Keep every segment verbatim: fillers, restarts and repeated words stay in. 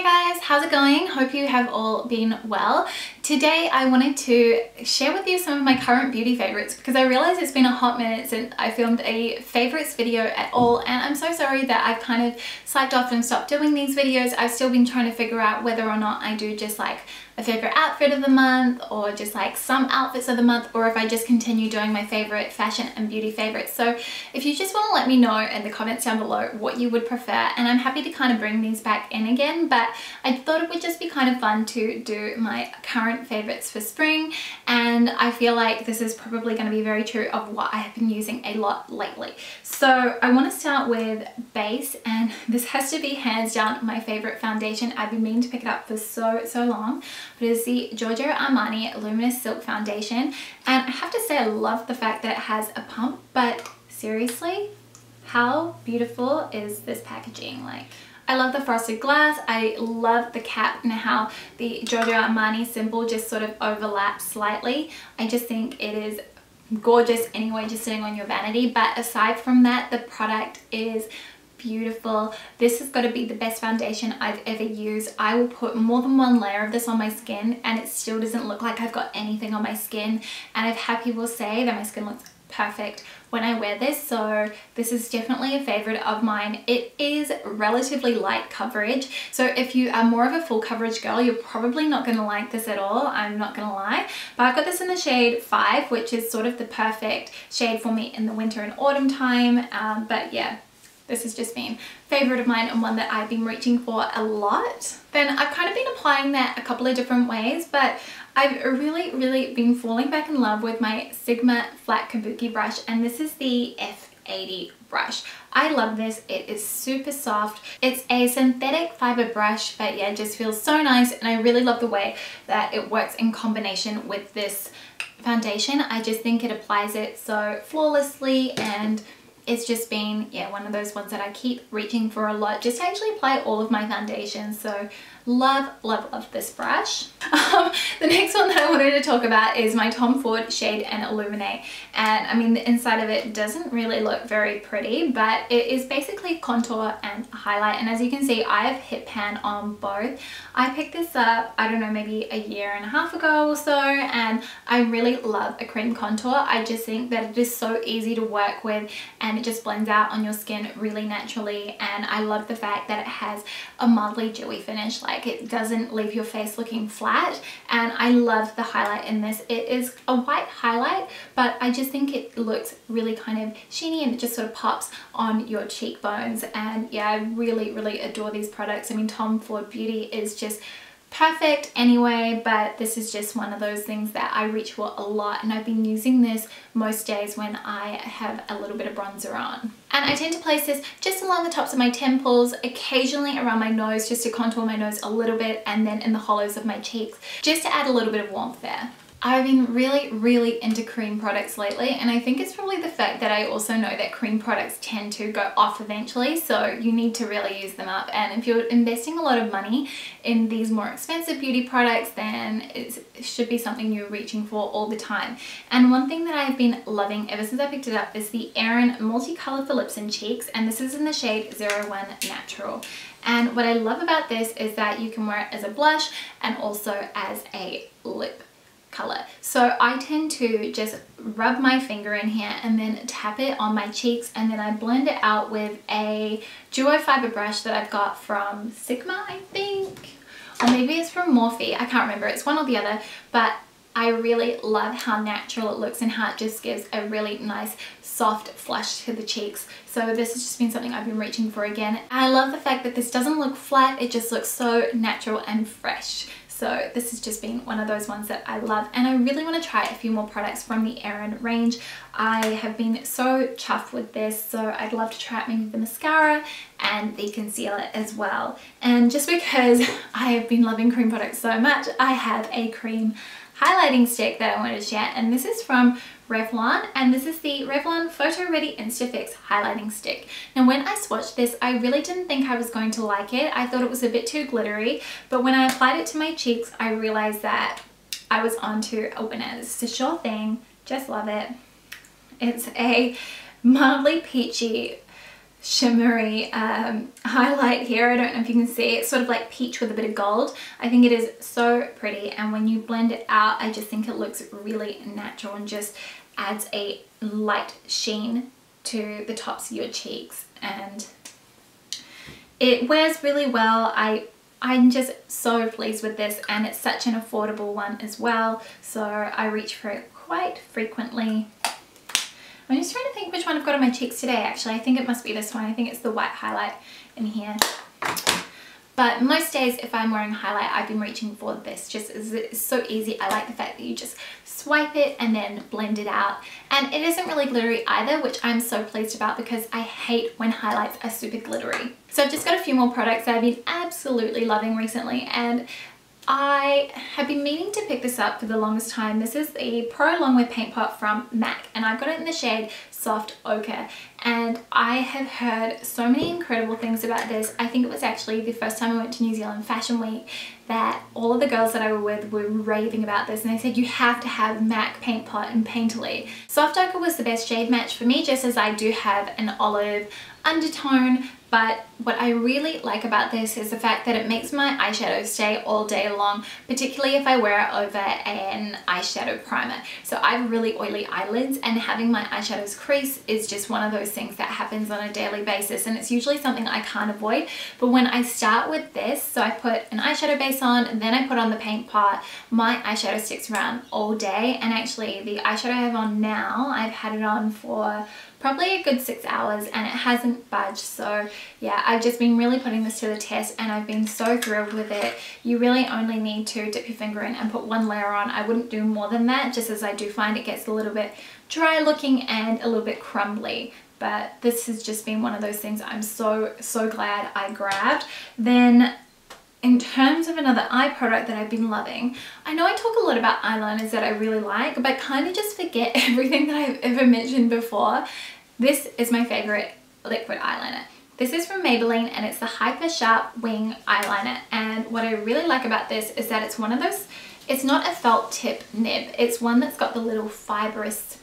Hey guys, how's it going? Hope you have all been well. Today I wanted to share with you some of my current beauty favorites because I realize it's been a hot minute since I filmed a favorites video at all, and I'm so sorry that I've kind of slacked off and stopped doing these videos. I've still been trying to figure out whether or not I do just like a favorite outfit of the month or just like some outfits of the month, or if I just continue doing my favorite fashion and beauty favorites. So if you just want to let me know in the comments down below what you would prefer, and I'm happy to kind of bring these back in again, but I thought it would just be kind of fun to do my current favorites for spring, and I feel like this is probably going to be very true of what I have been using a lot lately. So I want to start with base, and this has to be hands down my favorite foundation. I've been meaning to pick it up for so so long, but it's the Giorgio Armani Luminous Silk Foundation. And I have to say I love the fact that it has a pump, but seriously, how beautiful is this packaging? Like, I love the frosted glass, I love the cap and how the Giorgio Armani symbol just sort of overlaps slightly. I just think it is gorgeous anyway, just sitting on your vanity. But aside from that, the product is beautiful. This has got to be the best foundation I've ever used. I will put more than one layer of this on my skin and it still doesn't look like I've got anything on my skin, and I've happy will say that my skin looks perfect when I wear this. So this is definitely a favorite of mine. It is relatively light coverage, so if you are more of a full coverage girl, you're probably not going to like this at all. I'm not going to lie, but I got this in the shade five, which is sort of the perfect shade for me in the winter and autumn time. Um, but yeah, this has just been a favorite of mine and one that I've been reaching for a lot. Then I've kind of been applying that a couple of different ways, but I've really, really been falling back in love with my Sigma flat Kabuki brush, and this is the F eighty brush. I love this. It is super soft. It's a synthetic fiber brush, but yeah, it just feels so nice, and I really love the way that it works in combination with this foundation. I just think it applies it so flawlessly, and it's just been, yeah, one of those ones that I keep reaching for a lot, just to actually apply all of my foundations. So love, love, love this brush. Um, the next one that I wanted to talk about is my Tom Ford Shade and Illuminate. And I mean, the inside of it doesn't really look very pretty, but it is basically contour and highlight. And as you can see, I have hit pan on both. I picked this up, I don't know, maybe a year and a half ago or so, and I really love a cream contour. I just think that it is so easy to work with, and it just blends out on your skin really naturally, and I love the fact that it has a mildly dewy finish. Like, it doesn't leave your face looking flat, and I love the highlight in this. It is a white highlight, but I just think it looks really kind of sheeny, and it just sort of pops on your cheekbones. And yeah, I really really adore these products. I mean, Tom Ford Beauty is just perfect anyway, but this is just one of those things that I reach for a lot, and I've been using this most days when I have a little bit of bronzer on. And I tend to place this just along the tops of my temples, occasionally around my nose just to contour my nose a little bit, and then in the hollows of my cheeks just to add a little bit of warmth there. I've been really, really into cream products lately, and I think it's probably the fact that I also know that cream products tend to go off eventually, so you need to really use them up. And if you're investing a lot of money in these more expensive beauty products, then it should be something you're reaching for all the time. And one thing that I've been loving ever since I picked it up is the Aerin Multicolor for Lips and Cheeks, and this is in the shade zero one Natural. And what I love about this is that you can wear it as a blush and also as a lip color. So I tend to just rub my finger in here and then tap it on my cheeks, and then I blend it out with a duo fiber brush that I've got from Sigma, I think, or maybe it's from Morphe, I can't remember, it's one or the other, but I really love how natural it looks and how it just gives a really nice soft flush to the cheeks. So this has just been something I've been reaching for again. I love the fact that this doesn't look flat, it just looks so natural and fresh. So this has just been one of those ones that I love, and I really want to try a few more products from the Aerin range. I have been so chuffed with this, so I'd love to try out maybe the mascara and the concealer as well. And just because I have been loving cream products so much, I have a cream highlighting stick that I wanted to share, and this is from Revlon, and this is the Revlon Photo Ready Instafix highlighting stick. Now, when I swatched this, I really didn't think I was going to like it. I thought it was a bit too glittery, but when I applied it to my cheeks, I realized that I was onto a winner. It's a sure thing, just love it. It's a mildly peachy shimmery um, highlight here. I don't know if you can see, it's sort of like peach with a bit of gold. I think it is so pretty, and when you blend it out, I just think it looks really natural and just adds a light sheen to the tops of your cheeks, and it wears really well. I I'm just so pleased with this, and it's such an affordable one as well, so I reach for it quite frequently. I'm just trying to think which one I've got on my cheeks today actually. I think it must be this one. I think it's the white highlight in here. But most days if I'm wearing highlight, I've been reaching for this just as it's so easy. I like the fact that you just swipe it and then blend it out. And it isn't really glittery either, which I'm so pleased about because I hate when highlights are super glittery. So I've just got a few more products that I've been absolutely loving recently, and I have been meaning to pick this up for the longest time. This is the Pro Longwear Paint Pot from MAC, and I've got it in the shade Soft Ochre, and I have heard so many incredible things about this. I think it was actually the first time I went to New Zealand Fashion Week that all of the girls that I were with were raving about this, and they said you have to have MAC Paint Pot and Painterly. Soft Ochre was the best shade match for me, just as I do have an olive undertone. But what I really like about this is the fact that it makes my eyeshadow stay all day long, particularly if I wear it over an eyeshadow primer. So I have really oily eyelids, and having my eyeshadows crease is just one of those things that happens on a daily basis, and it's usually something I can't avoid. But when I start with this, so I put an eyeshadow base on and then I put on the paint pot, my eyeshadow sticks around all day. And actually the eyeshadow I have on now, I've had it on for probably a good six hours and it hasn't budged. So yeah, I've just been really putting this to the test, and I've been so thrilled with it. You really only need to dip your finger in and put one layer on. I wouldn't do more than that, just as I do find it gets a little bit dry looking and a little bit crumbly. But this has just been one of those things I'm so, so glad I grabbed. Then in terms of another eye product that I've been loving, I know I talk a lot about eyeliners that I really like, but kind of just forget everything that I've ever mentioned before. This is my favorite liquid eyeliner. This is from Maybelline, and it's the Hypersharp Wing Eyeliner. And what I really like about this is that it's one of those, it's not a felt tip nib. It's one that's got the little fibrous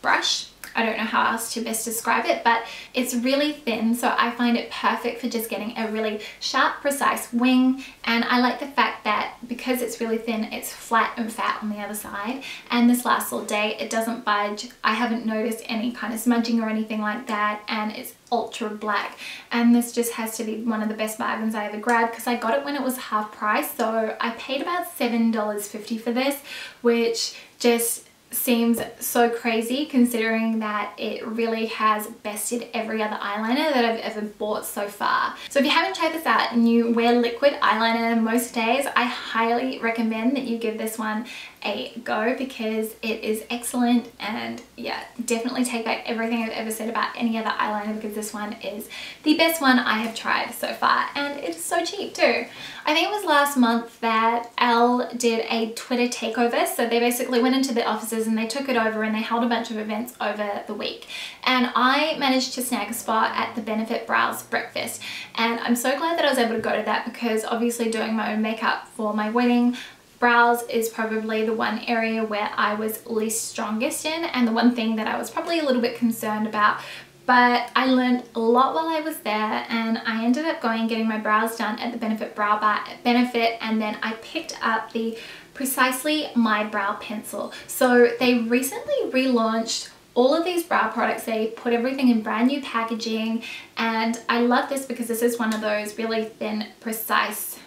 brush. I don't know how else to best describe it, but it's really thin, so I find it perfect for just getting a really sharp, precise wing. And I like the fact that because it's really thin, it's flat and fat on the other side, and this lasts all day. It doesn't budge. I haven't noticed any kind of smudging or anything like that, and it's ultra black. And this just has to be one of the best bargains I ever grabbed, because I got it when it was half price, so I paid about seven dollars and fifty cents for this, which just seems so crazy considering that it really has bested every other eyeliner that I've ever bought so far. So if you haven't tried this out and you wear liquid eyeliner most days, I highly recommend that you give this one a go, because it is excellent. And yeah, definitely take back everything I've ever said about any other eyeliner, because this one is the best one I have tried so far, and it's so cheap too. I think it was last month that Elle did a Twitter takeover, so they basically went into the offices and they took it over and they held a bunch of events over the week, and I managed to snag a spot at the Benefit Brows Breakfast, and I'm so glad that I was able to go to that, because obviously doing my own makeup for my wedding, brows is probably the one area where I was least strongest in, and the one thing that I was probably a little bit concerned about. But I learned a lot while I was there, and I ended up going getting my brows done at the Benefit Brow Bar at Benefit, and then I picked up the Precisely My Brow Pencil. So they recently relaunched all of these brow products. They put everything in brand new packaging, and I love this because this is one of those really thin, precise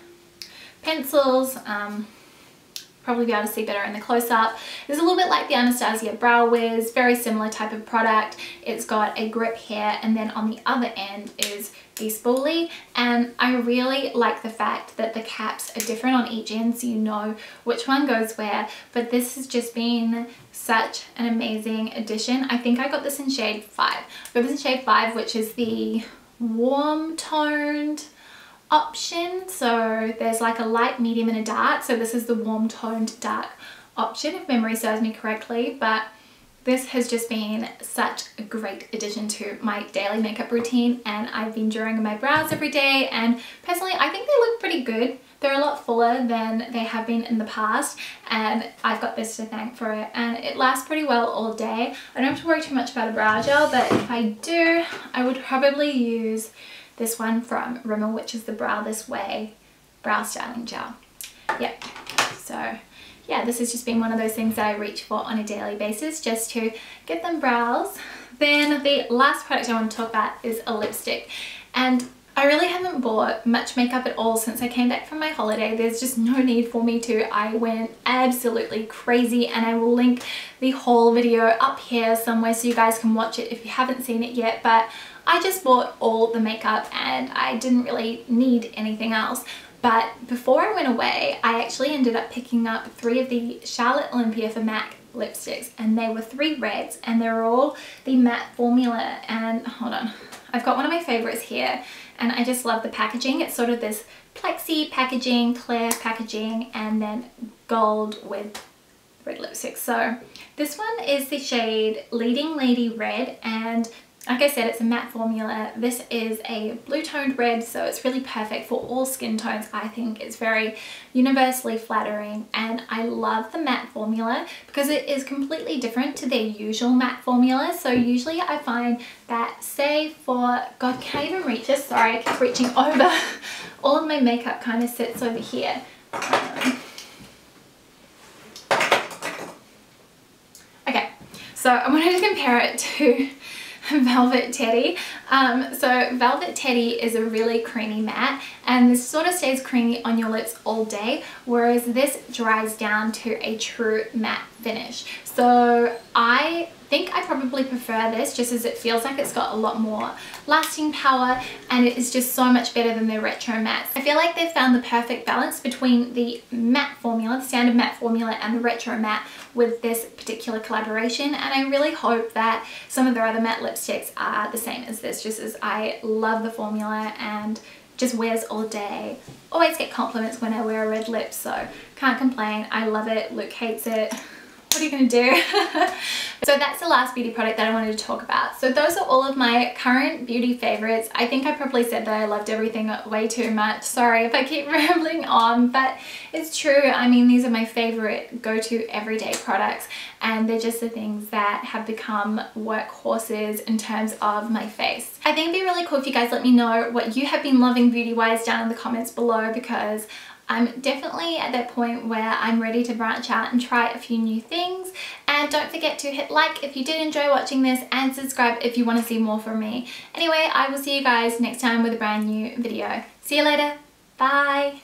pencils. Um, probably be able to see better in the close-up. It's a little bit like the Anastasia Brow Wiz, very similar type of product. It's got a grip here, and then on the other end is the spoolie, and I really like the fact that the caps are different on each end, so you know which one goes where. But this has just been such an amazing addition. I think I got this in shade five. I got this in shade five, which is the warm toned option. So there's like a light, medium and a dark, so this is the warm toned dark option if memory serves me correctly. But this has just been such a great addition to my daily makeup routine, and I've been drawing my brows every day, and personally I think they look pretty pretty good. They're a lot fuller than they have been in the past, and I've got this to thank for it, and it lasts pretty well all day. I don't have to worry too much about a brow gel, but if I do, I would probably use this one from Rimmel, which is the Brow This Way brow styling gel. Yep. So yeah, this has just been one of those things that I reach for on a daily basis just to get them brows. Then the last product I want to talk about is a lipstick, and I really haven't bought much makeup at all since I came back from my holiday. There's just no need for me to. I went absolutely crazy, and I will link the haul video up here somewhere so you guys can watch it if you haven't seen it yet, but I just bought all the makeup and I didn't really need anything else. But before I went away, I actually ended up picking up three of the Charlotte Olympia for MAC lipsticks, and they were three reds, and they're all the matte formula. And hold on, I've got one of my favorites here, and I just love the packaging. It's sort of this plexi packaging, clear packaging, and then gold with red lipstick. So this one is the shade Leading Lady Red, and like I said, it's a matte formula. This is a blue toned red, so it's really perfect for all skin tones. I think it's very universally flattering, and I love the matte formula because it is completely different to their usual matte formula. So usually I find that, say for, God, can't even reach this, sorry, I keep reaching over. All of my makeup kind of sits over here. Um, okay, so I wanted to compare it to Velvet Teddy. Um, so Velvet Teddy is a really creamy matte, and this sort of stays creamy on your lips all day, whereas this dries down to a true matte finish. So I think I probably prefer this, just as it feels like it's got a lot more lasting power, and it is just so much better than their retro mattes. I feel like they've found the perfect balance between the matte formula, the standard matte formula, and the retro matte with this particular collaboration, and I really hope that some of their other matte lipsticks are the same as this, just as I love the formula and just wears all day. Always get compliments when I wear a red lip, so can't complain. I love it. Luke hates it. What are you gonna do? So that's the last beauty product that I wanted to talk about. So those are all of my current beauty favorites. I think I probably said that I loved everything way too much. Sorry if I keep rambling on, but it's true. I mean, these are my favorite go-to everyday products, and they're just the things that have become workhorses in terms of my face. I think it'd be really cool if you guys let me know what you have been loving beauty-wise down in the comments below, because I'm definitely at that point where I'm ready to branch out and try a few new things. And don't forget to hit like if you did enjoy watching this, and subscribe if you want to see more from me. Anyway, I will see you guys next time with a brand new video. See you later. Bye.